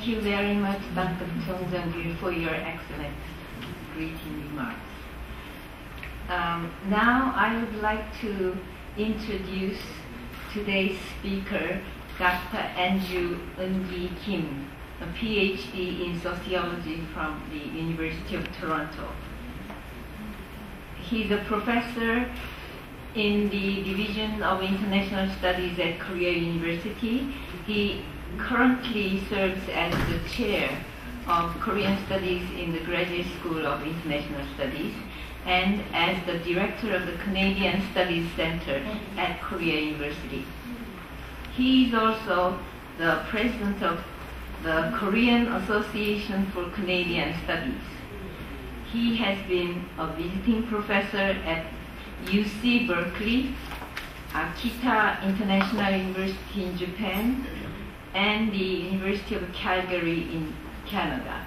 Thank you very much, Dr. Chunghyun, for your excellent greeting remarks. Now I would like to introduce today's speaker, Dr. Andrew Eung-i Kim, a PhD in sociology from the University of Toronto. He's a professor in the Division of International Studies at Korea University. He currently serves as the chair of Korean Studies in the Graduate School of International Studies and as the director of the Canadian Studies Center at Korea University. He is also the president of the Korean Association for Canadian Studies. He has been a visiting professor at UC Berkeley, Akita International University in Japan, and the University of Calgary in Canada.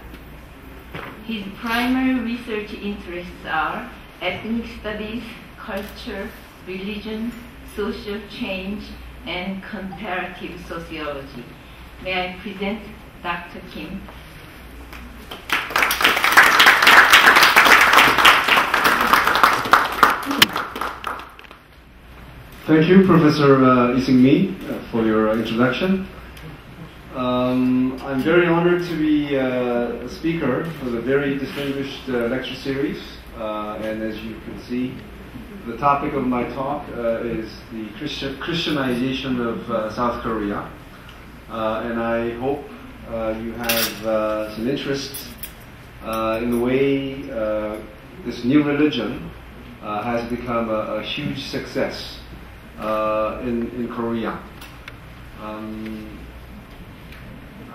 His primary research interests are ethnic studies, culture, religion, social change, and comparative sociology. May I present Dr. Kim? Thank you, Professor Eung-i, for your introduction. I'm very honored to be a speaker for the very distinguished lecture series. And as you can see, the topic of my talk is the Christianization of South Korea. And I hope you have some interest in the way this new religion has become a huge success in Korea.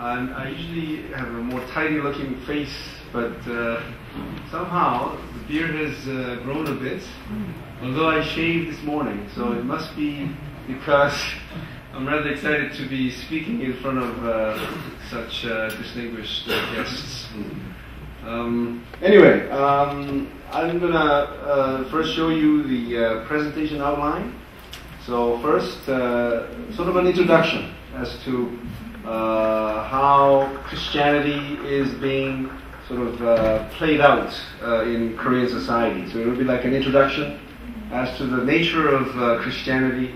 I usually have a more tidy looking face, but somehow the beard has grown a bit, although I shaved this morning, so it must be because I'm rather excited to be speaking in front of such distinguished guests. Anyway, I'm going to first show you the presentation outline. So first, sort of an introduction as to how Christianity is being sort of played out in Korean society. So it will be like an introduction as to the nature of Christianity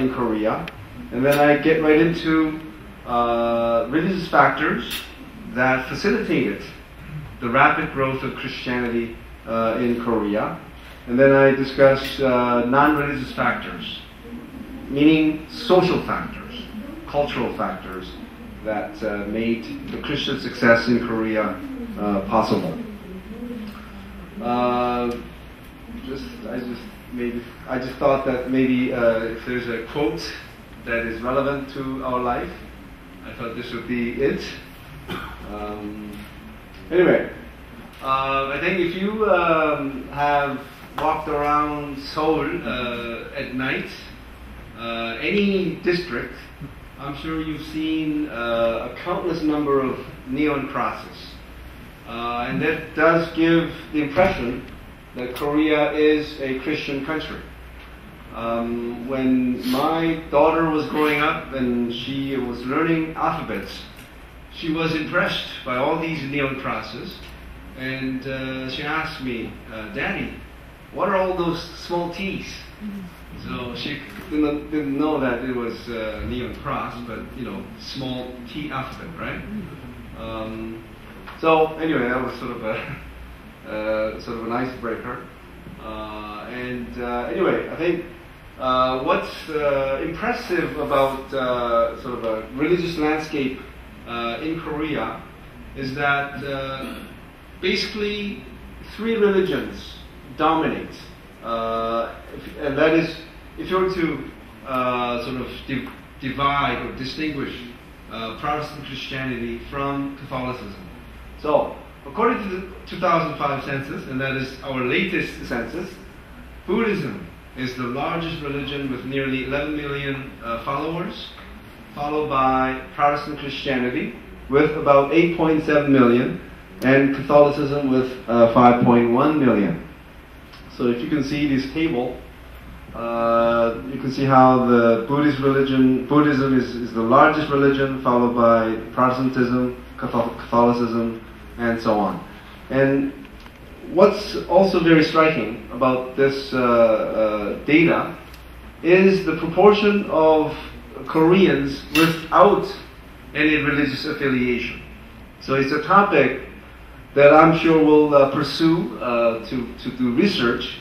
in Korea. And then I get right into religious factors that facilitated the rapid growth of Christianity in Korea. And then I discuss non-religious factors, meaning social factors, cultural factors that made the Christian success in Korea possible. I just thought that maybe if there's a quote that is relevant to our life, I thought this would be it. Anyway, I think if you have walked around Seoul at night, any district, I'm sure you've seen a countless number of neon crosses. And that does give the impression that Korea is a Christian country. When my daughter was growing up and she was learning alphabets, she was impressed by all these neon crosses, and she asked me, Daddy, what are all those small T's? So she didn't know that it was neon cross, but you know, small T alphabet, right? So anyway, that was sort of an icebreaker. Anyway, I think what's impressive about sort of a religious landscape in Korea is that basically three religions dominate, and that is, if you were to sort of divide or distinguish Protestant Christianity from Catholicism. So, according to the 2005 census, and that is our latest census, Buddhism is the largest religion with nearly 11 million followers, followed by Protestant Christianity with about 8.7 million, and Catholicism with 5.1 million. So if you can see this table, you can see how the Buddhist religion, Buddhism is the largest religion, followed by Protestantism, Catholicism, and so on. And what's also very striking about this data is the proportion of Koreans without any religious affiliation. So it's a topic that I'm sure we'll pursue to do research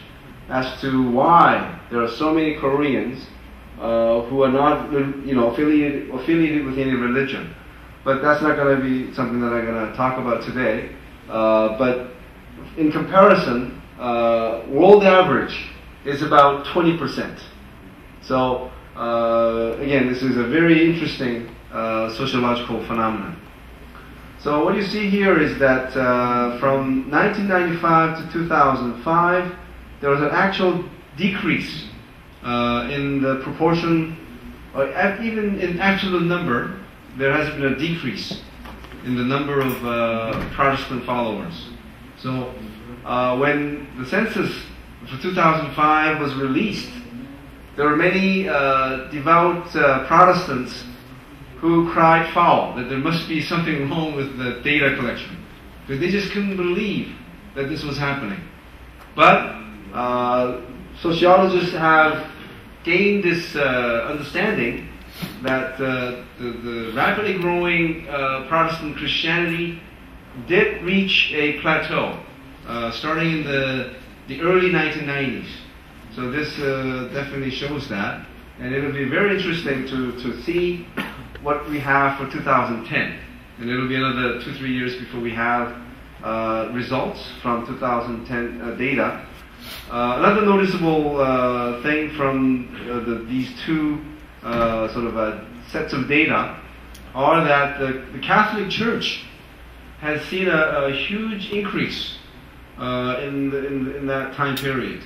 as to why there are so many Koreans who are not, you know, affiliated with any religion. But that's not going to be something that I'm going to talk about today. But in comparison, world average is about 20%. So again, this is a very interesting sociological phenomenon. So what you see here is that from 1995 to 2005, there was an actual decrease in the proportion, or even in absolute number, there has been a decrease in the number of Protestant followers. So when the census for 2005 was released, there were many devout Protestants who cried foul, that there must be something wrong with the data collection, because they just couldn't believe that this was happening. But sociologists have gained this understanding that the rapidly growing Protestant Christianity did reach a plateau starting in the early 1990s. So this definitely shows that, and it'll be very interesting to see what we have for 2010, and it'll be another 2-3 years before we have results from 2010 data. Another noticeable thing from these two sort of sets of data are that the Catholic Church has seen a huge increase in that time period.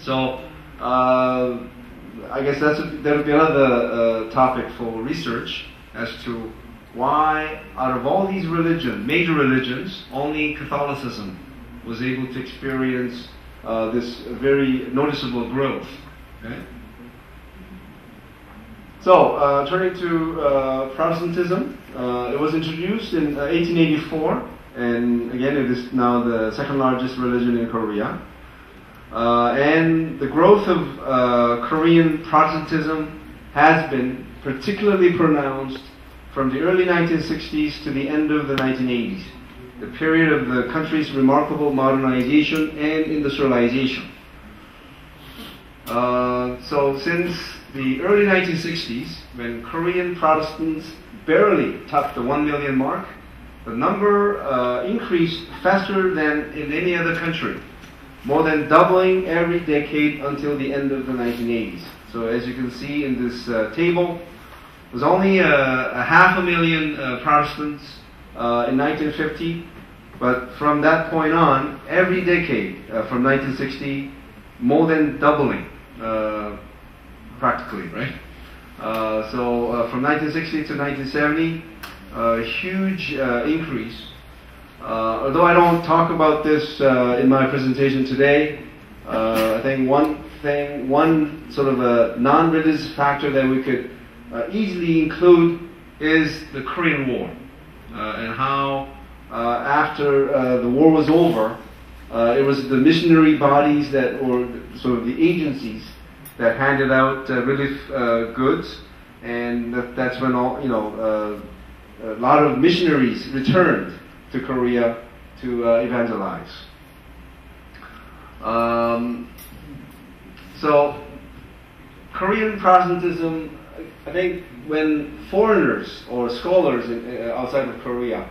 So I guess that'll be another topic for research as to why, out of all these religions, major religions, only Catholicism was able to experience this very noticeable growth. Okay? So, turning to Protestantism, it was introduced in 1884, and again, it is now the second largest religion in Korea. And the growth of Korean Protestantism has been particularly pronounced from the early 1960s to the end of the 1980s, the period of the country's remarkable modernization and industrialization. So since the early 1960s, when Korean Protestants barely topped the 1 million mark, the number increased faster than in any other country, more than doubling every decade until the end of the 1980s. So as you can see in this table, it was only a 500,000 Protestants in 1950, but from that point on, every decade from 1960, more than doubling practically, right? So from 1960 to 1970, a huge increase. Although I don't talk about this in my presentation today, I think one sort of a non-religious factor that we could easily include is the Korean War, and how after the war was over, it was the missionary bodies that, or sort of the agencies that handed out relief goods, and that's when all, you know, a lot of missionaries returned to Korea to evangelize. So Korean Protestantism, I think when foreigners or scholars outside of Korea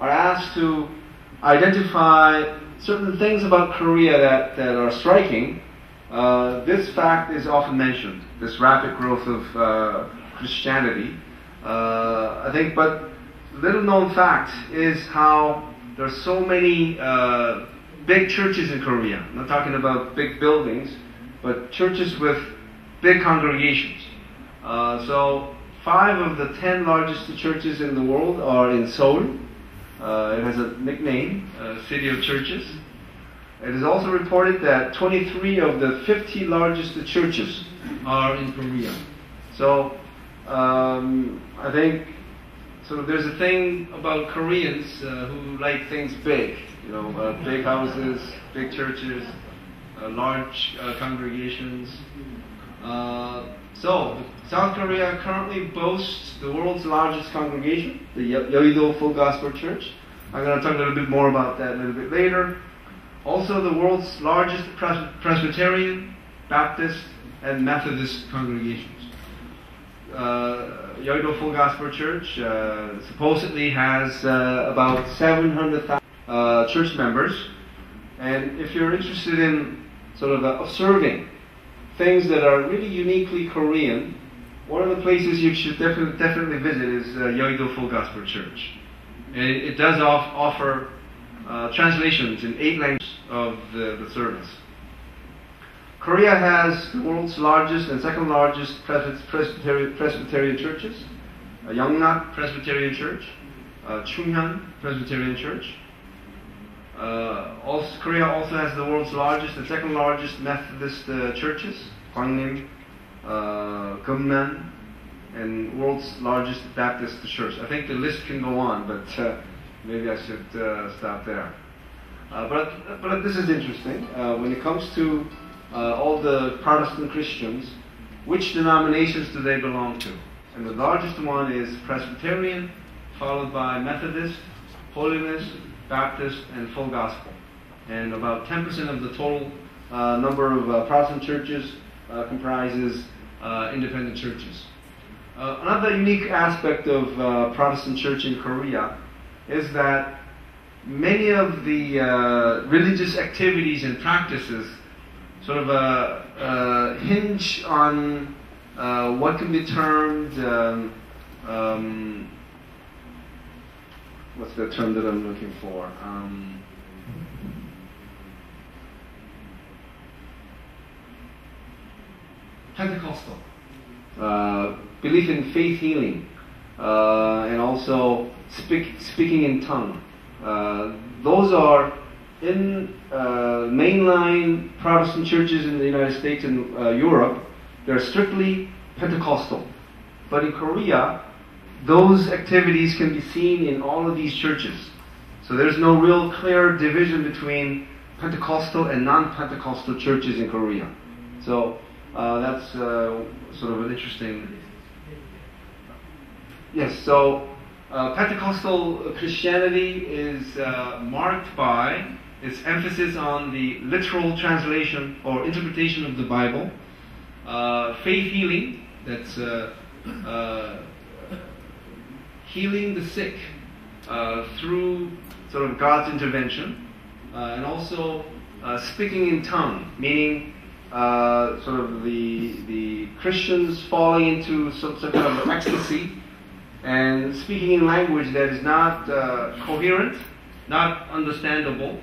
are asked to identify certain things about Korea that are striking, this fact is often mentioned, this rapid growth of Christianity. I think, but little known fact is how there are so many big churches in Korea. I'm not talking about big buildings, but churches with big congregations. So 5 of the 10 largest churches in the world are in Seoul. It has a nickname, City of Churches. It is also reported that 23 of the 50 largest churches are in Korea. So I think So there's a thing about Koreans who like things big, you know, big houses, big churches, large congregations. So South Korea currently boasts the world's largest congregation, the Yoido Full Gospel Church. I'm going to talk a little bit more about that a little bit later. Also the world's largest Presbyterian, Baptist, and Methodist congregations. Yoido Full Gospel Church supposedly has about 700,000 church members, and if you're interested in sort of observing things that are really uniquely Korean, one of the places you should definitely visit is Yoido Full Gospel Church. And it does offer translations in 8 languages of the service. Korea has the world's largest and second largest Presbyterian churches, Yongnak Presbyterian Church, Chunghyun Presbyterian Church. Korea also has the world's largest and second largest Methodist churches, Gwangnam, Gyeongnam, and world's largest Baptist church. I think the list can go on, but maybe I should stop there. But this is interesting. When it comes to all the Protestant Christians, which denominations do they belong to? And the largest one is Presbyterian, followed by Methodist, Holiness, Baptist, and Full Gospel. And about 10% of the total number of Protestant churches comprises independent churches. Another unique aspect of Protestant church in Korea is that many of the religious activities and practices sort of hinge on what can be termed, what's the term that I'm looking for? Pentecostal. Belief in faith healing, and also speaking in tongue. Those are in mainline Protestant churches in the United States and Europe, they're strictly Pentecostal. But in Korea, those activities can be seen in all of these churches. So there's no real clear division between Pentecostal and non-Pentecostal churches in Korea. So that's sort of an interesting... Yes, so Pentecostal Christianity is marked by its emphasis on the literal translation or interpretation of the Bible, faith healing, that's healing the sick through sort of God's intervention, and also speaking in tongue, meaning sort of the Christians falling into some kind of ecstasy and speaking in language that is not coherent, not understandable,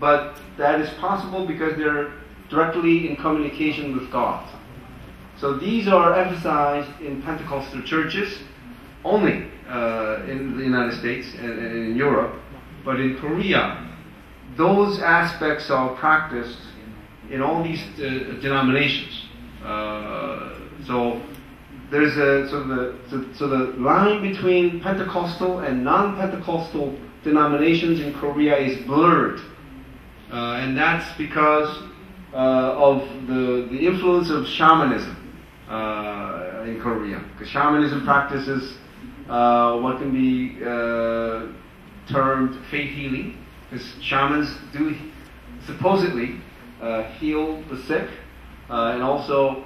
but that is possible because they're directly in communication with God. So these are emphasized in Pentecostal churches only in the United States and in Europe. But in Korea, those aspects are practiced in all these denominations. So there's a so the line between Pentecostal and non-Pentecostal denominations in Korea is blurred. And that's because of the influence of shamanism in Korea. Because shamanism practices what can be termed faith healing. Because shamans do supposedly heal the sick, and also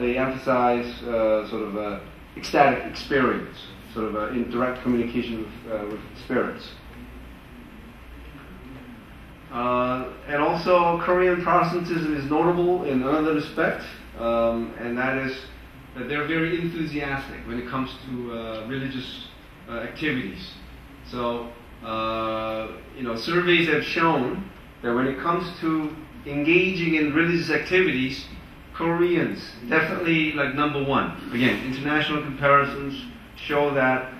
they emphasize sort of an ecstatic experience, sort of in direct communication with spirits. And also Korean Protestantism is notable in another respect, and that is that they're very enthusiastic when it comes to religious activities. So, you know, surveys have shown that when it comes to engaging in religious activities, Koreans definitely like #1. Again, international comparisons show that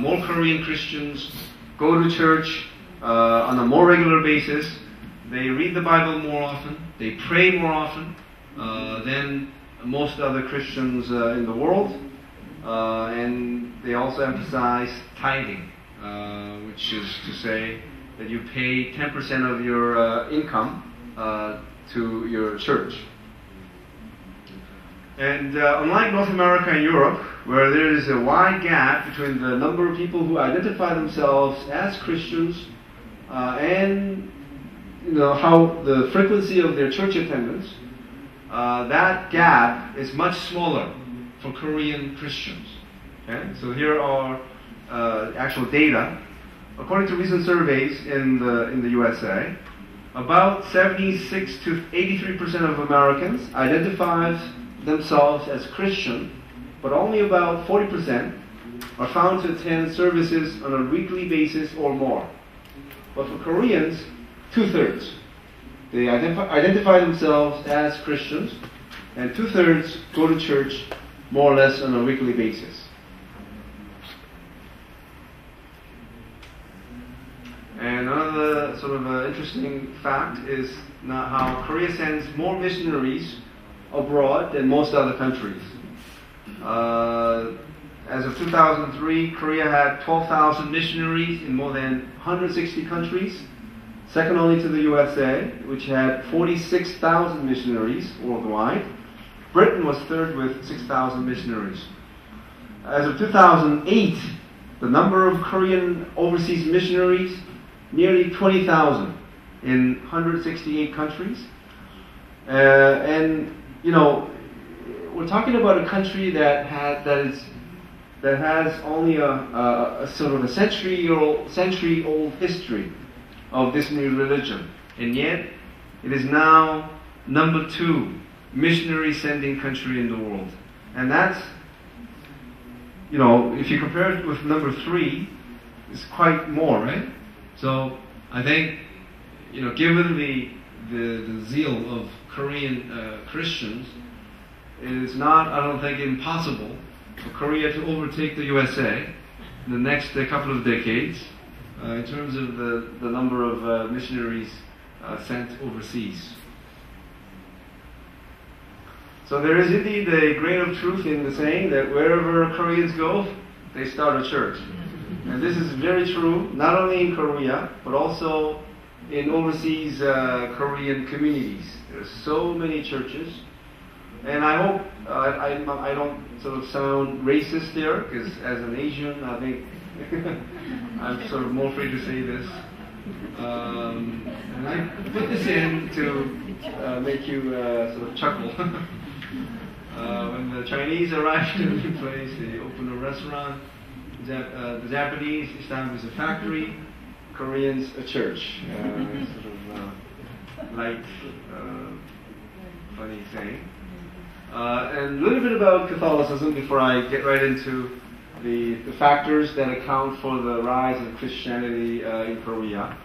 more Korean Christians go to church on a more regular basis, they read the Bible more often, they pray more often than most other Christians in the world, And they also emphasize tithing, which is to say that you pay 10% of your income to your church. And unlike North America and Europe, where there is a wide gap between the number of people who identify themselves as Christians and how the frequency of their church attendance, that gap is much smaller for Korean Christians. Okay? So here are actual data. According to recent surveys in the USA, about 76 to 83% of Americans identify themselves as Christian, but only about 40% are found to attend services on a weekly basis or more. But for Koreans, two-thirds, they identify themselves as Christians, and two-thirds go to church more or less on a weekly basis. And another sort of interesting fact is how Korea sends more missionaries abroad than most other countries. As of 2003, Korea had 12,000 missionaries in more than 160 countries, second only to the USA, which had 46,000 missionaries worldwide. Britain was third with 6,000 missionaries. As of 2008, the number of Korean overseas missionaries nearly 20,000 in 168 countries. And we're talking about a country that has only a sort of a century-old history of this new religion, and yet it is now number 2 missionary-sending country in the world. And that's, if you compare it with number 3, it's quite more, right? So I think, given the zeal of Korean Christians, it is not, I don't think, impossible for Korea to overtake the USA in the next couple of decades in terms of the number of missionaries sent overseas. So there is indeed a grain of truth in the saying that wherever Koreans go, they start a church. And this is very true, not only in Korea, but also in overseas Korean communities. There are so many churches. And I hope I don't sort of sound racist there, because as an Asian, I think I'm sort of more free to say this. And I put this in to make you sort of chuckle. When the Chinese arrived in the place, they opened a restaurant. The Japanese established a factory, Koreans a church. Sort of light, funny thing. And a little bit about Catholicism before I get right into the factors that account for the rise of Christianity in Korea.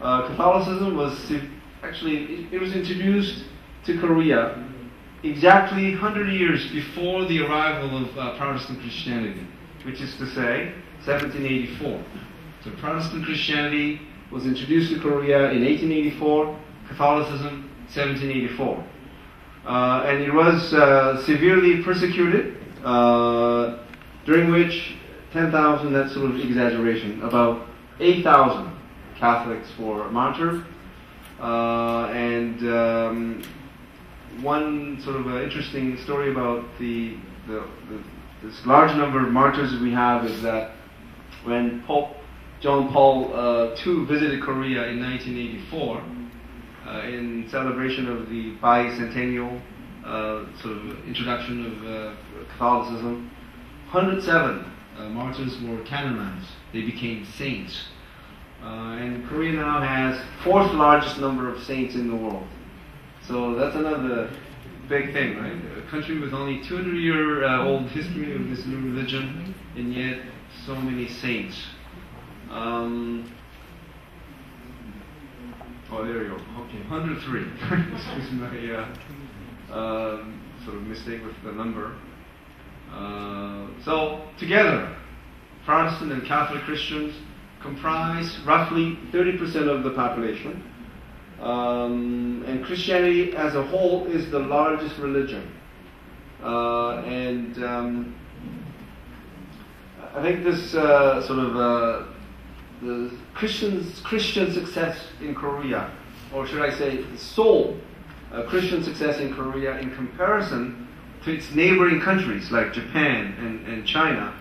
Catholicism was introduced to Korea exactly 100 years before the arrival of Protestant Christianity, which is to say 1784. So Protestant Christianity was introduced to Korea in 1884, Catholicism 1784. And it was severely persecuted, during which 10,000, that's sort of exaggeration, about 8,000 Catholics were martyred. And one sort of interesting story about this large number of martyrs we have is that when Pope John Paul II visited Korea in 1984 in celebration of the bicentennial sort of introduction of Catholicism, 107 martyrs were canonized. They became saints. And Korea now has fourth largest number of saints in the world. So that's another big thing, right? A country with only 200-year-old history of this new religion, and yet so many saints. There you go. Okay, 103. Excuse my sort of mistake with the number. So together, Protestant and Catholic Christians comprise roughly 30% of the population. And Christianity as a whole is the largest religion. And I think this the Christian success in Korea, or should I say Seoul, Christian success in Korea in comparison to its neighboring countries like Japan and China,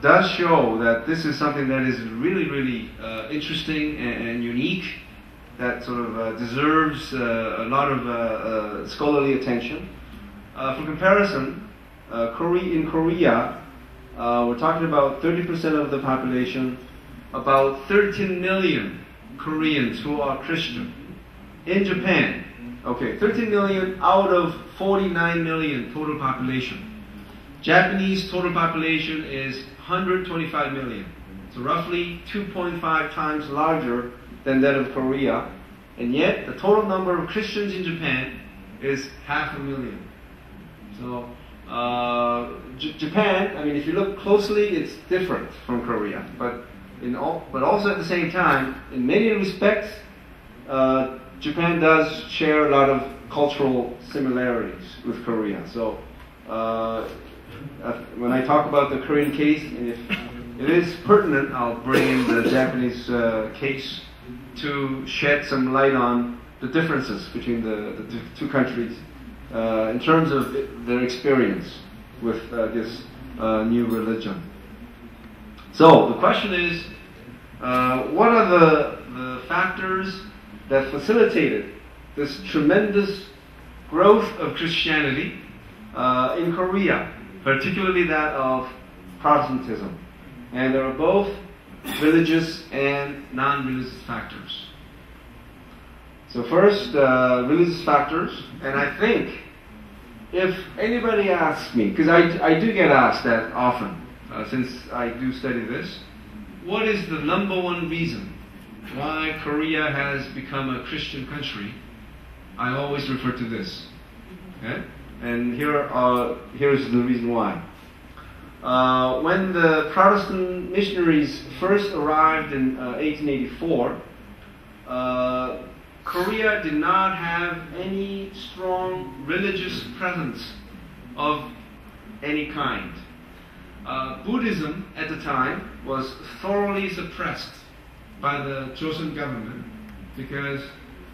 does show that this is something that is really, really interesting and unique, that sort of deserves a lot of scholarly attention. For comparison, in Korea, we're talking about 30% of the population, about 13 million Koreans who are Christian. In Japan, okay, 13 million out of 49 million total population. Japanese total population is 125 million, so roughly 2.5 times larger than that of Korea, and yet the total number of Christians in Japan is 500,000. So Japan, I mean, if you look closely, it's different from Korea, but also at the same time, in many respects, Japan does share a lot of cultural similarities with Korea. So when I talk about the Korean case, and if it is pertinent, I'll bring in the Japanese case to shed some light on the differences between the two countries in terms of their experience with this new religion. So the question is, what are the factors that facilitated this tremendous growth of Christianity in Korea, particularly that of Protestantism? And there are both religious and non-religious factors. So first, religious factors. And I think if anybody asks me, because I do get asked that often since I do study this, what is the number one reason why Korea has become a Christian country? I always refer to this. Okay? And here is the reason why. When the Protestant missionaries first arrived in 1884, Korea did not have any strong religious presence of any kind. Buddhism at the time was thoroughly suppressed by the Joseon government, because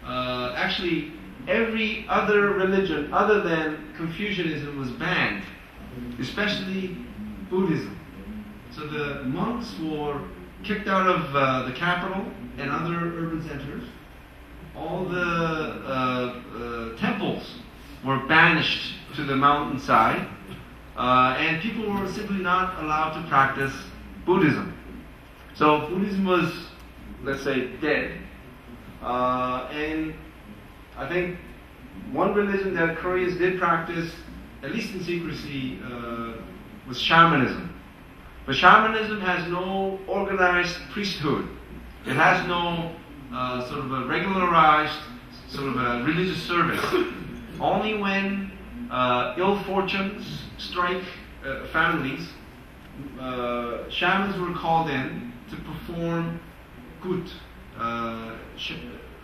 actually every other religion other than Confucianism was banned, especially Buddhism. So the monks were kicked out of the capital and other urban centers. All the temples were banished to the mountainside, and people were simply not allowed to practice Buddhism. So Buddhism was, let's say, dead. And I think one religion that Koreans did practice, at least in secrecy, was shamanism. But shamanism has no organized priesthood. It has no sort of a regularized sort of a religious service. Only when ill fortunes strike families, shamans were called in to perform gut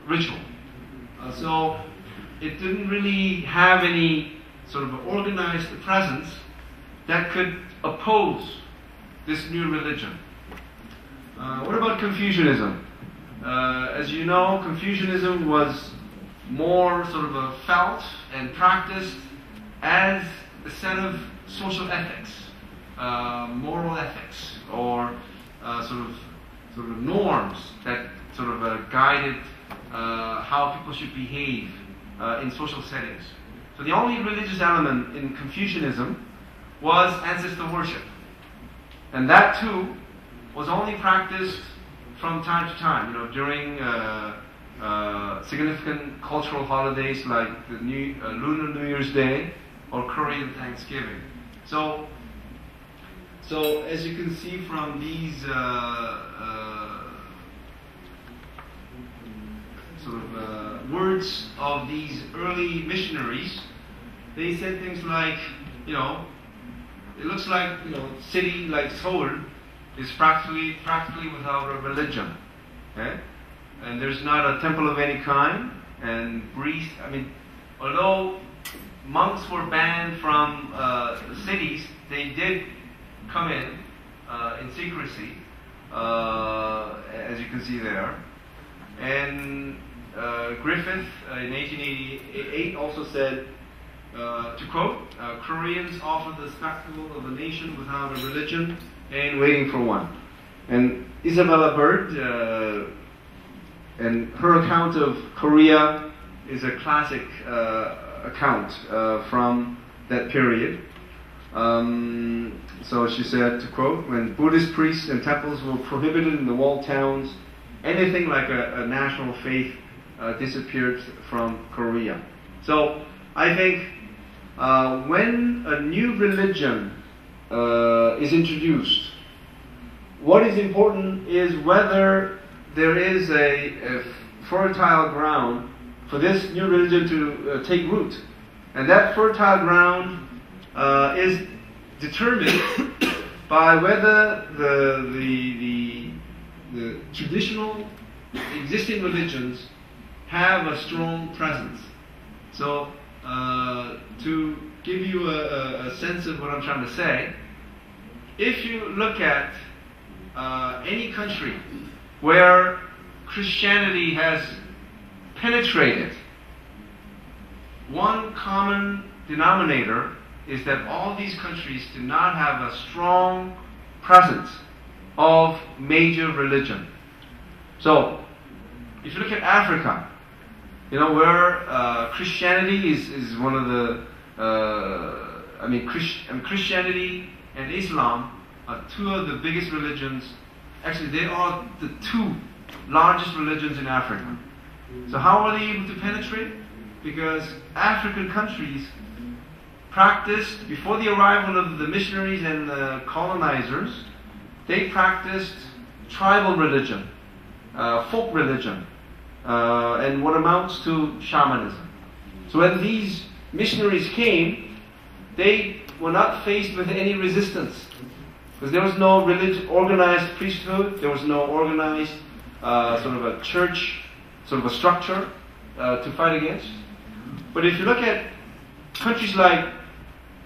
ritual. So it didn't really have any sort of organized presence that could oppose this new religion. What about Confucianism? As you know, Confucianism was more sort of felt and practiced as a set of social ethics, moral ethics, or sort of norms that sort of guided how people should behave in social settings. So the only religious element in Confucianism was ancestor worship. And that too was only practiced from time to time, during significant cultural holidays like the Lunar New Year's Day or Korean Thanksgiving. So as you can see from these words of these early missionaries, they said things like, it looks like, city like Seoul is practically without a religion, okay? And there's not a temple of any kind. And although monks were banned from cities, they did come in in secrecy, as you can see there. And Griffith in 1888 also said, to quote, Koreans offer the spectacle of a nation without a religion and waiting for one. And Isabella Bird and her account of Korea is a classic account from that period. So she said, to quote, when Buddhist priests and temples were prohibited in the walled towns, anything like a national faith disappeared from Korea. So I think when a new religion is introduced, what is important is whether there is a fertile ground for this new religion to take root. And that fertile ground is determined by whether the traditional existing religions have a strong presence. So to give you a sense of what I'm trying to say, if you look at any country where Christianity has penetrated, one common denominator is that all these countries do not have a strong presence of major religion. So, if you look at Africa, you know, where Christianity is one of the, Christianity and Islam are two of the biggest religions. Actually, they are the two largest religions in Africa. So how are they able to penetrate? Because African countries practiced, before the arrival of the missionaries and the colonizers, they practiced tribal religion, folk religion, and what amounts to shamanism. So when these missionaries came, they were not faced with any resistance, because there was no organized priesthood, there was no organized sort of a church, sort of a structure to fight against. But if you look at countries like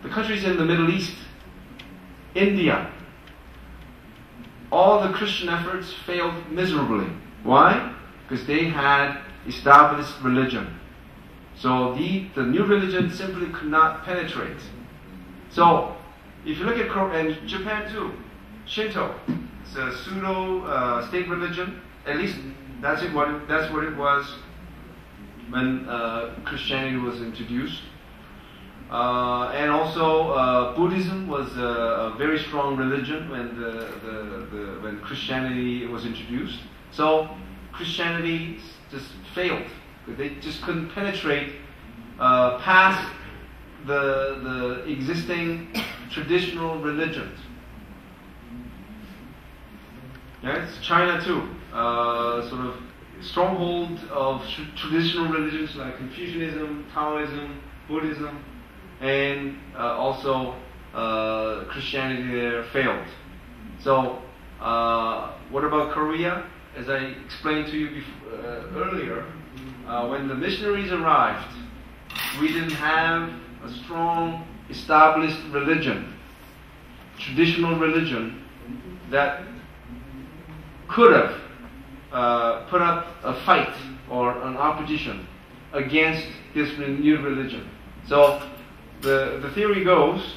the countries in the Middle East, India, all the Christian efforts failed miserably. Why? Because they had established religion. So the new religion simply could not penetrate. So if you look at and Japan too, Shinto, it's a pseudo state religion. At least that's what it was when Christianity was introduced. And also Buddhism was a very strong religion when when Christianity was introduced. So Christianity just failed. They just couldn't penetrate past the existing traditional religions. Yeah, it's China too, sort of stronghold of traditional religions like Confucianism, Taoism, Buddhism. And also Christianity there failed. So what about Korea? As I explained to you earlier, when the missionaries arrived, we didn't have a strong established religion, traditional religion, that could have put up a fight or an opposition against this new religion. So the theory goes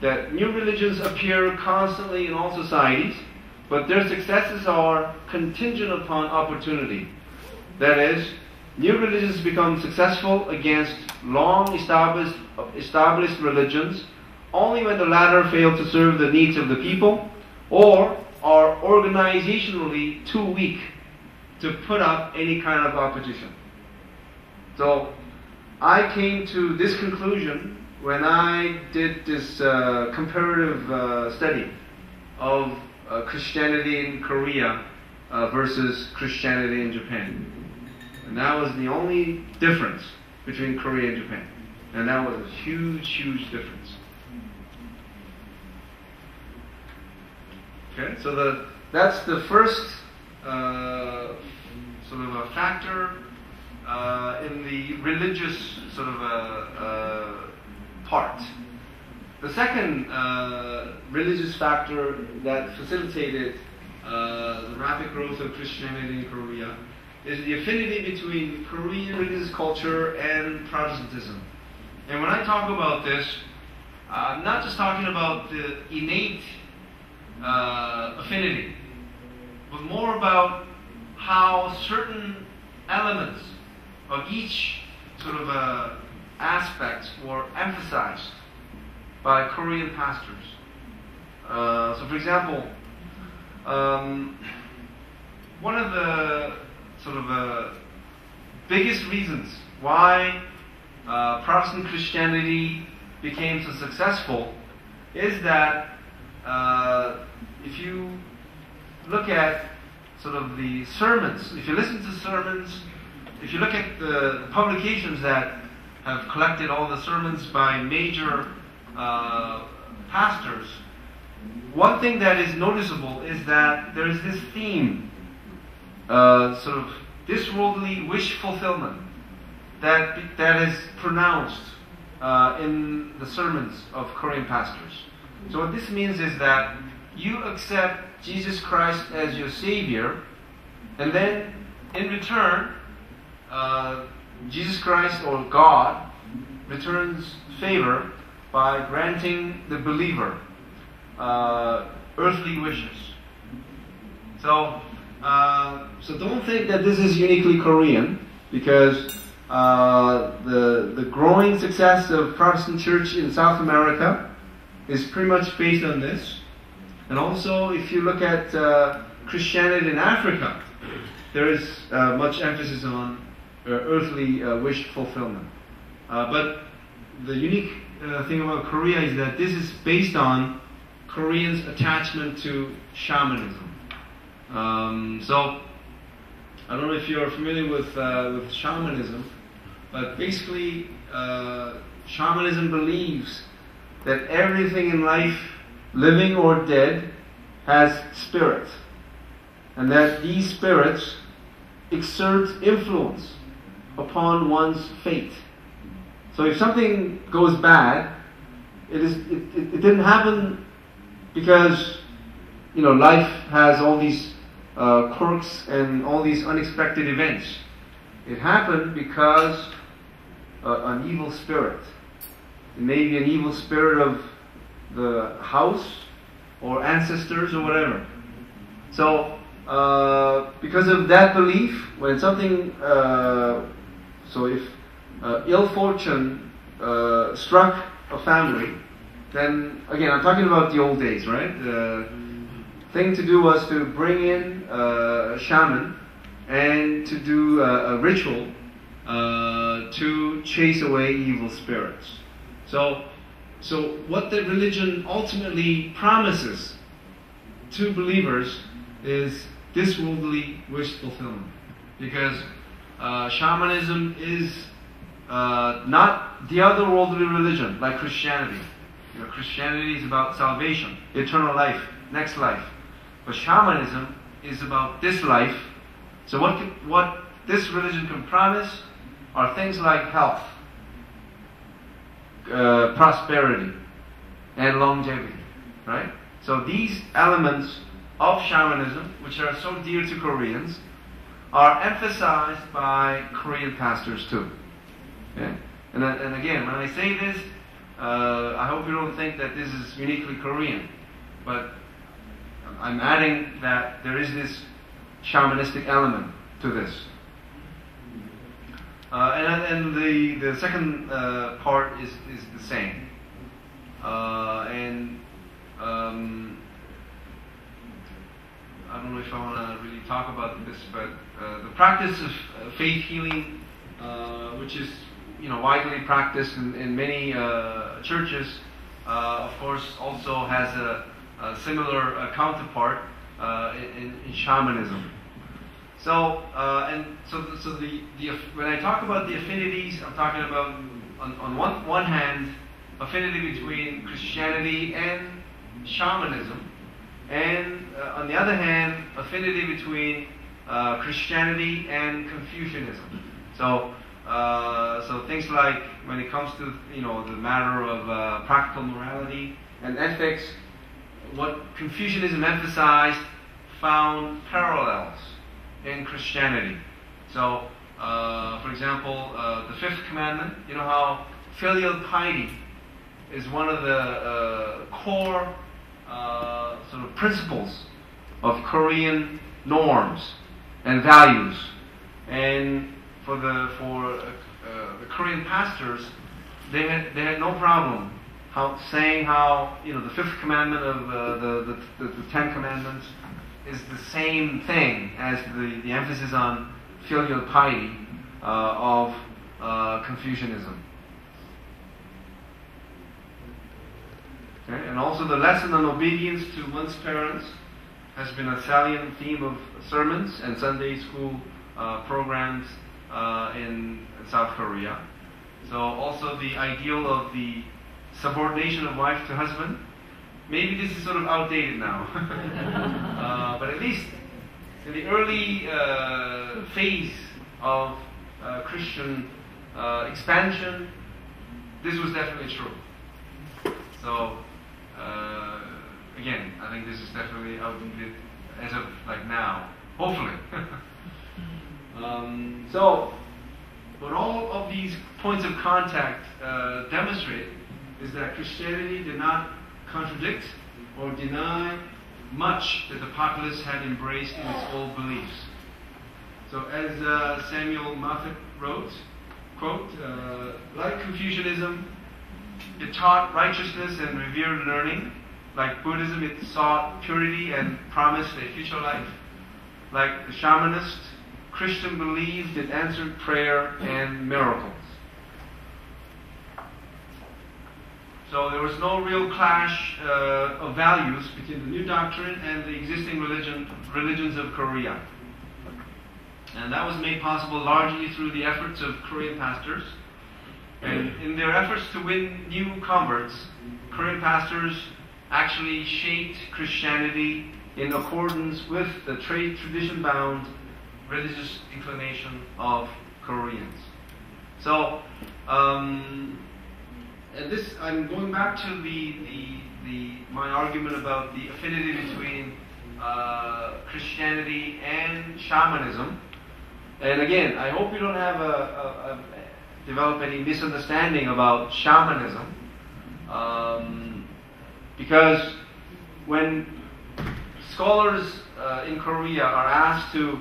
that new religions appear constantly in all societies, but their successes are contingent upon opportunity. That is, new religions become successful against long-established religions only when the latter fail to serve the needs of the people or are organizationally too weak to put up any kind of opposition. So I came to this conclusion when I did this comparative study of Christianity in Korea versus Christianity in Japan. And that was the only difference between Korea and Japan. And that was a huge, huge difference. Okay, so that's the first sort of a factor in the religious sort of a part. The second religious factor that facilitated the rapid growth of Christianity in Korea is the affinity between Korean religious culture and Protestantism. And when I talk about this, I'm not just talking about the innate affinity, but more about how certain elements of each sort of aspect were emphasized by Korean pastors. So for example, one of the sort of biggest reasons why Protestant Christianity became so successful is that if you look at sort of the sermons, if you listen to sermons, if you look at the publications that have collected all the sermons by major pastors, one thing that is noticeable is that there is this theme, sort of this worldly wish fulfillment that is pronounced in the sermons of Korean pastors. So what this means is that you accept Jesus Christ as your Savior, and then in return, Jesus Christ or God returns favor by granting the believer earthly wishes. So, don't think that this is uniquely Korean, because the growing success of Protestant Church in South America is pretty much based on this. And also, if you look at Christianity in Africa, there is much emphasis on earthly wish fulfillment. But the unique thing about Korea is that this is based on Koreans' attachment to shamanism. So, I don't know if you're familiar with shamanism, but basically, shamanism believes that everything in life, living or dead, has spirits, and that these spirits exert influence upon one's fate. So if something goes bad, it didn't happen because, you know, life has all these quirks and all these unexpected events. It happened because an evil spirit. It may be an evil spirit of the house or ancestors or whatever. So because of that belief, when something if ill fortune struck a family, then again, I'm talking about the old days, right? The thing to do was to bring in a shaman and to do a ritual to chase away evil spirits. So what the religion ultimately promises to believers is this worldly wish fulfillment, because shamanism is not the other worldly religion like Christianity. You know, Christianity is about salvation, eternal life, next life, but shamanism is about this life. So what this religion can promise are things like health, prosperity, and longevity, right? So these elements of shamanism, which are so dear to Koreans, are emphasized by Korean pastors too. Okay? And again, when I say this, I hope you don't think that this is uniquely Korean, but I'm adding that there is this shamanistic element to this. And the second part is the same. I don't know if I want to really talk about this, but the practice of faith healing, which is, you know, widely practiced in many churches, of course, also has a similar counterpart in shamanism. So, when I talk about the affinities, I'm talking about, on one hand, affinity between Christianity and shamanism, and on the other hand, affinity between Christianity and Confucianism. So, So things like when it comes to, you know, the matter of practical morality and ethics, what Confucianism emphasized found parallels in Christianity. So, for example, the fifth commandment, you know how filial piety is one of the core sort of principles of Korean norms and values. And for the Korean pastors, they had no problem saying how, you know, the fifth commandment of the Ten Commandments is the same thing as the emphasis on filial piety of Confucianism. Okay? And also the lesson on obedience to one's parents has been a salient theme of sermons and Sunday school programs in South Korea. So also the ideal of the subordination of wife to husband. Maybe this is sort of outdated now. But at least in the early phase of Christian expansion, this was definitely true. So again, I think this is definitely outdated as of like now, hopefully. So what all of these points of contact demonstrate is that Christianity did not contradict or deny much that the populace had embraced in its old beliefs. So as Samuel Moffat wrote, quote, like Confucianism, it taught righteousness and revered learning. Like Buddhism, it sought purity and promised a future life. Like the shamanist, Christian believed in answered prayer and miracles. So there was no real clash of values between the new doctrine and the existing religions of Korea. And that was made possible largely through the efforts of Korean pastors. And in their efforts to win new converts, Korean pastors actually shaped Christianity in accordance with the tradition-bound religious inclination of Koreans. So, and this, I'm going back to my argument about the affinity between Christianity and shamanism. And again, I hope you don't have develop any misunderstanding about shamanism, because when scholars in Korea are asked to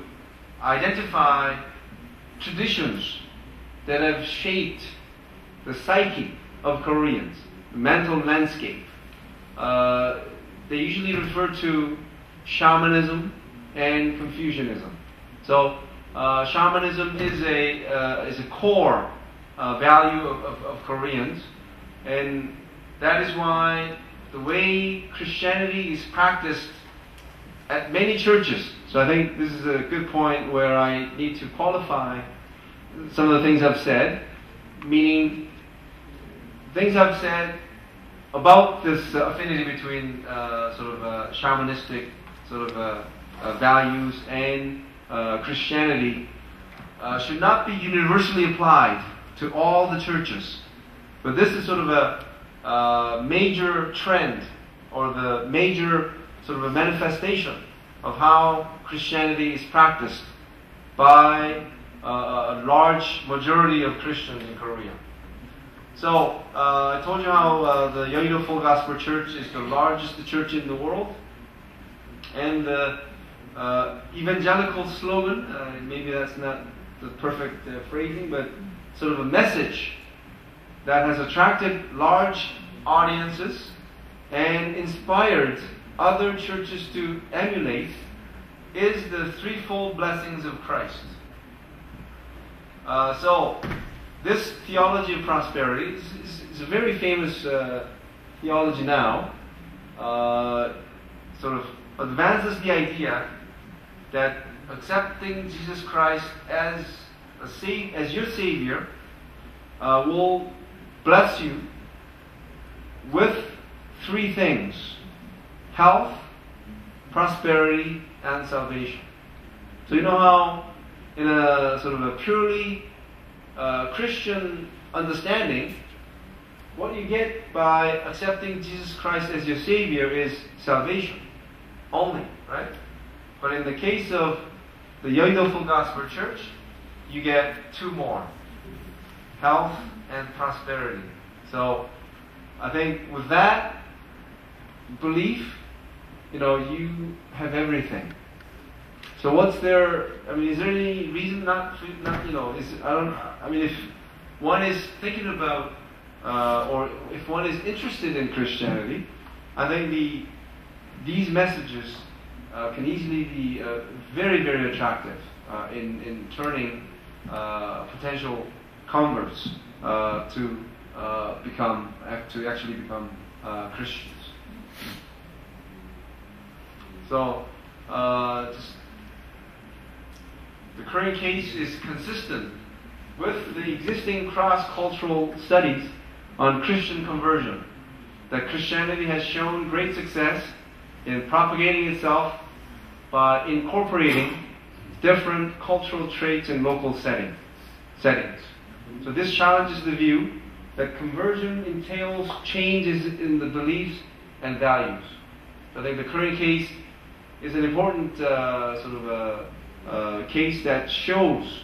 identify traditions that have shaped the psyche of Koreans, the mental landscape, they usually refer to shamanism and Confucianism. So shamanism is a core value of Koreans, and that is why the way Christianity is practiced at many churches. So I think this is a good point where I need to qualify some of the things I've said, meaning things I've said about this affinity between sort of shamanistic sort of values and Christianity should not be universally applied to all the churches. But this is sort of a major trend, or the major sort of a manifestation of how Christianity is practiced by a large majority of Christians in Korea. So, I told you how the Yoido Full Gospel Church is the largest church in the world. And the evangelical slogan, maybe that's not the perfect phrasing, but sort of a message that has attracted large audiences and inspired other churches to emulate, is the threefold blessings of Christ. So, this theology of prosperity is a very famous theology now. Sort of advances the idea that accepting Jesus Christ as your Savior will bless you with three things: health, prosperity, and salvation. So you know how in a sort of a purely Christian understanding, what you get by accepting Jesus Christ as your Savior is salvation only, right? But in the case of the Yoido Full Gospel Church, you get two more: health and prosperity. So I think with that belief, you know, you have everything. So what's there? I mean, is there any reason not you know? I mean, if one is thinking about or if one is interested in Christianity, I think these messages can easily be very, very attractive in turning potential converts to actually become Christians. So the current case is consistent with the existing cross-cultural studies on Christian conversion, that Christianity has shown great success in propagating itself by incorporating different cultural traits in local settings. So this challenges the view that conversion entails changes in the beliefs and values. I think the current case is an important case that shows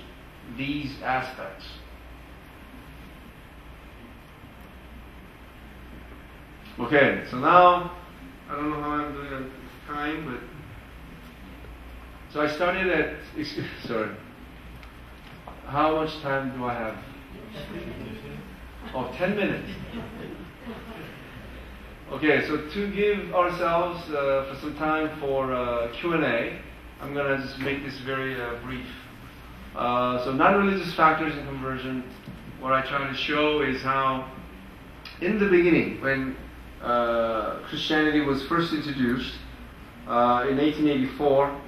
these aspects. Okay, so now, I don't know how I'm doing on time, but so I started at, sorry, how much time do I have? Oh, 10 minutes. Okay, so to give ourselves for some time for Q&A, I'm going to just make this very brief. So non-religious factors in conversion, what I try to show is how in the beginning, when Christianity was first introduced in 1884,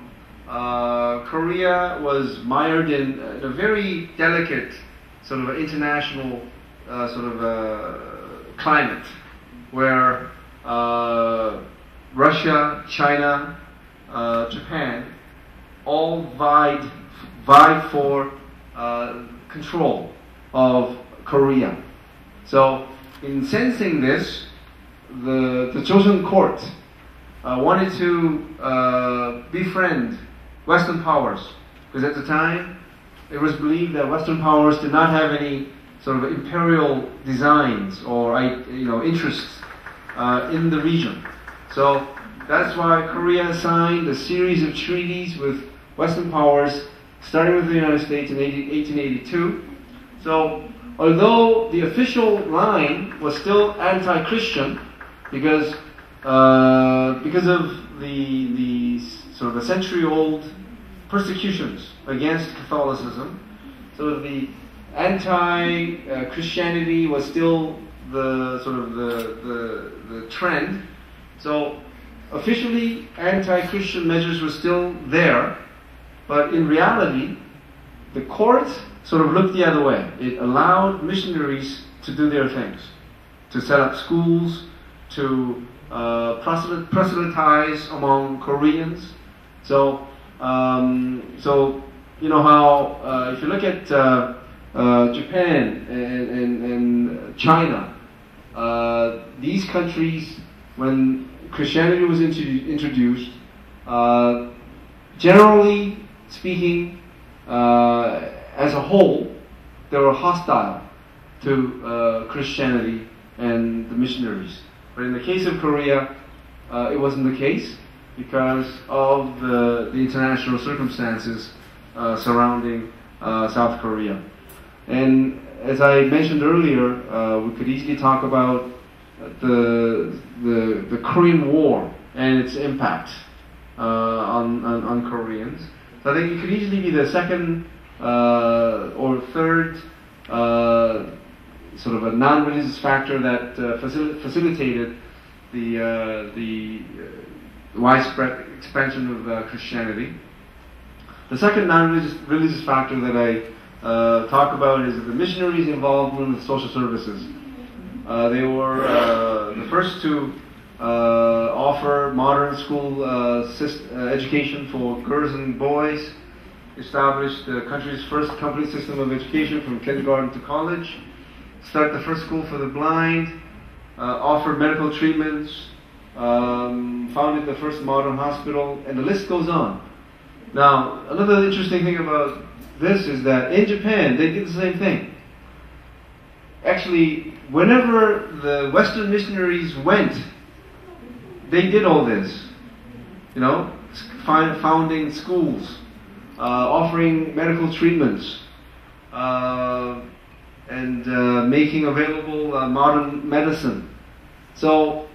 Korea was mired in a very delicate sort of international climate, where Russia, China, Japan all vied for control of Korea. So in sensing this, the Joseon court wanted to befriend Western powers, because at the time it was believed that Western powers did not have any sort of imperial designs or interests in the region. So that's why Korea signed a series of treaties with Western powers, starting with the United States in 1882. So although the official line was still anti-Christian, because of the sort of a century-old persecutions against Catholicism, so the anti-Christianity was still the trend. So officially, anti-Christian measures were still there, but in reality, the court sort of looked the other way. It allowed missionaries to do their things, to set up schools, to proselytize among Koreans. So, you know how if you look at Japan and China, these countries, when Christianity was introduced, generally speaking, as a whole, they were hostile to Christianity and the missionaries. But in the case of Korea, it wasn't the case because of the international circumstances surrounding South Korea. And as I mentioned earlier, we could easily talk about the Korean War and its impact on Koreans. So I think it could easily be the second or third sort of a non-religious factor that facilitated the widespread expansion of Christianity. The second non-religious factor that I talk about is the missionaries' involvement with social services. They were the first to offer modern school education for girls and boys. established the country's first complete system of education from kindergarten to college, start the first school for the blind, offer medical treatments, founded the first modern hospital, and the list goes on. Now, another interesting thing about this is that in Japan, they did the same thing. Actually, whenever the Western missionaries went, they did all this, you know, founding schools, offering medical treatments, and making available modern medicine. So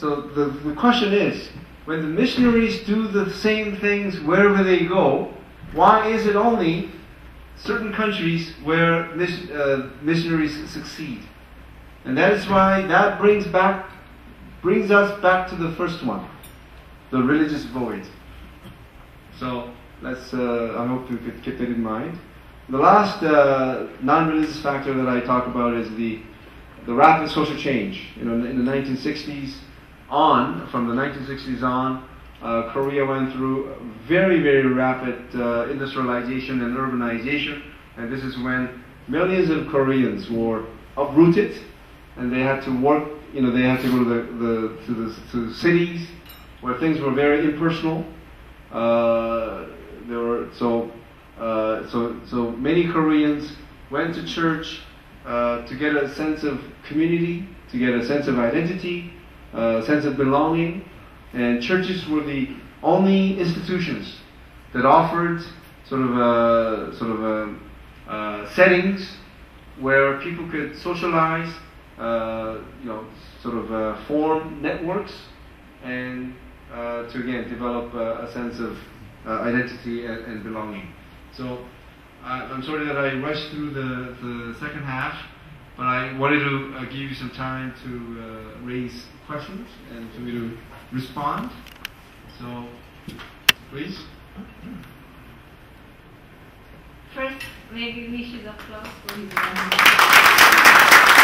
the question is, when the missionaries do the same things wherever they go, why is it only certain countries where missionaries succeed? And that is why that brings us back to the first one, the religious void. So let's, I hope you could keep that in mind. The last non-religious factor that I talk about is the rapid social change. You know, in the 1960s on, from the 1960s on, Korea went through very, very rapid industrialization and urbanization, and this is when millions of Koreans were uprooted, and they had to work. You know, they had to go to the cities where things were very impersonal. So many Koreans went to church to get a sense of community, to get a sense of identity, a sense of belonging. And churches were the only institutions that offered sort of settings where people could socialize, form networks, and to again develop a sense of identity and belonging. So I'm sorry that I rushed through the second half, but I wanted to give you some time to raise questions and for me to respond. So, please. First, maybe we should applaud for his